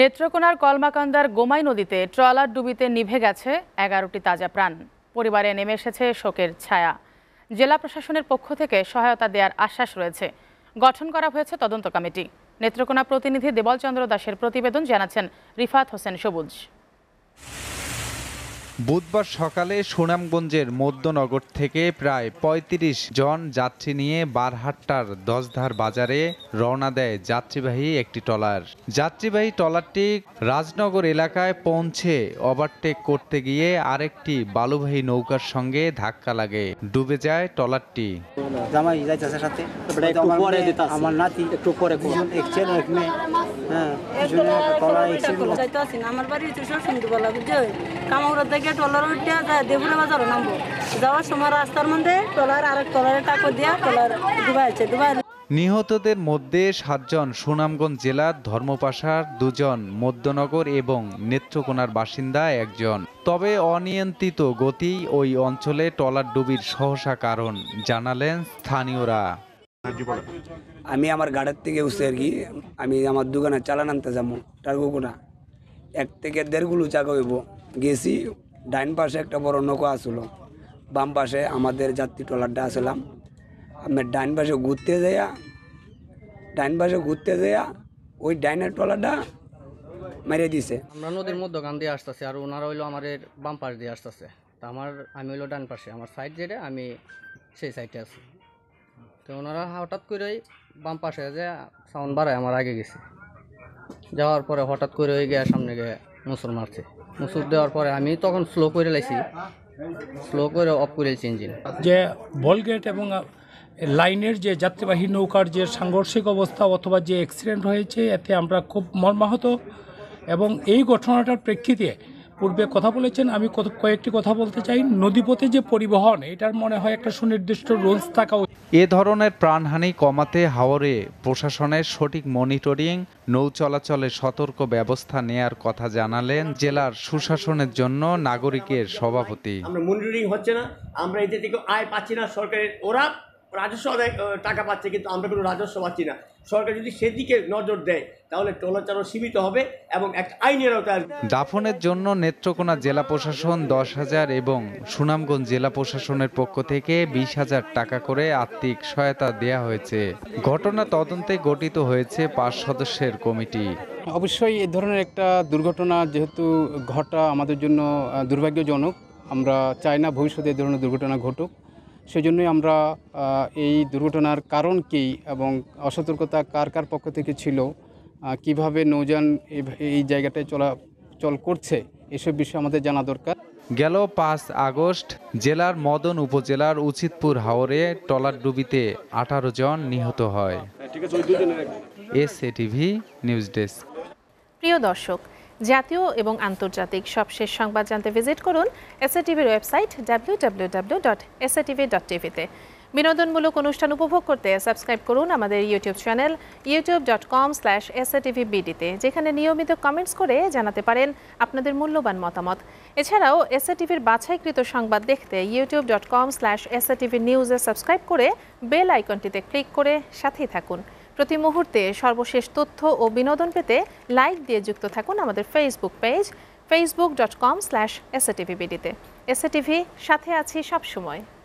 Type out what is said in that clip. নেত্রকোনার কলমাকান্দার গোমাই নদীতে ট্রলার ডুবিতে নিভে গেছে ১১টি তাজা প্রাণ। পরিবারে নেমে এসেছে শোকের ছায়া। জেলা প্রশাসনের পক্ষ থেকে সহায়তা দেওয়ার আশ্বাস রয়েছে। গঠন করা হয়েছে তদন্ত কমিটি। নেত্রকোনা প্রতিনিধি দেবল চন্দ্র দাসের প্রতিবেদন জানাচ্ছেন রিফাত হোসেন সবুজ। বুধবার সকালে সুনামগঞ্জের মধ্যনগর থেকে প্রায় ৩৫ জন যাত্রী নিয়ে বারহাট্টার দশধার বাজারে রওনা দেয় যাত্রীবাহী একটি ট্রলার। যাত্রীবাহী ট্রলারটি রাজনগর এলাকায় পৌঁছে ওভারটেক করতে গিয়ে আরেকটি বালুবাহী নৌকার সঙ্গে ধাক্কা লাগে, ডুবে যায় ট্রলারটি। নিহতদের মধ্যে ৭ জন সুনামগঞ্জ জেলার ধর্মপাশার, ২ জন মধ্যনগর এবং নেত্রকোনার বাসিন্দা 1 জন। তবে অনিয়ন্ত্রিত গতি ওই অঞ্চলে ট্রলার ডুবির সহসা কারণ জানালেন স্থানীয়রা। আমি আমার গাড়ির থেকে উঠে আর কি আমি আমার দোকানে চালান আনতে যাবো, টার্গোকোনা 1 থেকে 1.5 গুলো জায়গা হইব গেছি। ডাইন পাশে একটা বড় নৌকা আসলো, বাম পাশে আমাদের যাত্রী ট্রলারটা আসলাম। আমি ডাইন পাশে ঘুরতে যাইয়া ওই ডাইনের ট্রলারটা মেরে দিছে। আমরা নদীর মধ্যখান দিয়ে আসতেছি আর ওনারা হইলো আমাদের বাম পাশ দিয়ে আসতেছে। তা আমি হইলো ডান পাশে, আমার সাইড যেটা আমি সেই সাইডে আছি। তো ওনারা হঠাৎ করে বাম পাশে যে সাউন্ড বাড়ায় আমার আগে গেছে, যাওয়ার পরে হঠাৎ করে ওই গিয়ে সামনে গিয়ে মুসুর মারছে। মুসুর দেওয়ার পরে আমি তখন স্লো করে অফ করে লাইছি ইঞ্জিন। যে ভলগেট এবং লাইনের যে যাত্রীবাহী নৌকার যে সাংঘর্ষিক অবস্থা অথবা যে অ্যাক্সিডেন্ট হয়েছে, এতে আমরা খুব মর্মাহত। এবং এই ঘটনাটার প্রেক্ষিতে পূর্বে কথা বলেছেন, আমি কয়েকটি কথা বলতে চাই। নদীপথে যে পরিবহন, এটার মনে হয় একটা সুনির্দিষ্ট রুলস থাকা। এ ধরনের প্রাণহানি কমাতে হাওরে প্রশাসনের সঠিক মনিটরিং, নৌ চলাচলে সতর্ক ব্যবস্থা নেয়ার কথা জানালেন জেলার সুশাসনের জন্য নাগরিকের সভাপতি। আমরা মনিটরিং হচ্ছে না, আমরা এতে থেকে আয় পাচ্ছি না। সরকারের ওরা রাজস্ব আদায় টাকা পাচ্ছে, কিন্তু আমরা কোনো রাজস্ব পাচ্ছি না। সরকার যদি সেদিকে নজর দেয় তাহলে ট্রলার সীমিত হবে এবং একটা আইনের আওতায়। দাফনের জন্য নেত্রকোনা জেলা প্রশাসন 10,000 এবং সুনামগঞ্জ জেলা প্রশাসনের পক্ষ থেকে 20,000 টাকা করে আর্থিক সহায়তা দেয়া হয়েছে। ঘটনা তদন্তে গঠিত হয়েছে 5 সদস্যের কমিটি। অবশ্যই এই ধরনের একটা দুর্ঘটনা যেহেতু ঘটা আমাদের জন্য দুর্ভাগ্যজনক, আমরা চাই না ভবিষ্যতে এই ধরনের দুর্ঘটনা ঘটুক। সেজন্যই আমরা এই দুর্ঘটনার কারণ কী এবং অসতর্কতা কার পক্ষ থেকে ছিল, কিভাবে নৌযান এই জায়গাটায় চলাচল করছে, এসব বিষয়ে আমাদের জানা দরকার। গেল 5 আগস্ট জেলার মদন উপজেলার উচিতপুর হাওরে ট্রলার ডুবিতে 18 জন নিহত হয়। SATV news desk. প্রিয় দর্শক, জাতীয় এবং আন্তর্জাতিক সবশেষ সংবাদ জানতে ভিজিট করুন SATVর ওয়েবসাইট www.satv.tv তে। বিনোদনমূলক অনুষ্ঠান উপভোগ করতে সাবস্ক্রাইব করুন আমাদের ইউটিউব চ্যানেল youtube.com/satvbd তে, যেখানে নিয়মিত কমেন্টস করে জানাতে পারেন আপনাদের মূল্যবান মতামত। এছাড়াও SATVর বাছাইকৃত সংবাদ দেখতে youtube.com/satvnews এ সাবস্ক্রাইব করে বেল আইকনটিতে ক্লিক করে সাথেই থাকুন। প্রতি মুহূর্তে সর্বশেষ তথ্য ও বিনোদন পেতে লাইক দিয়ে যুক্ত থাকুন আমাদের ফেসবুক পেজ facebook.com/satvbd তে। SATV সাথে আছি সবসময়।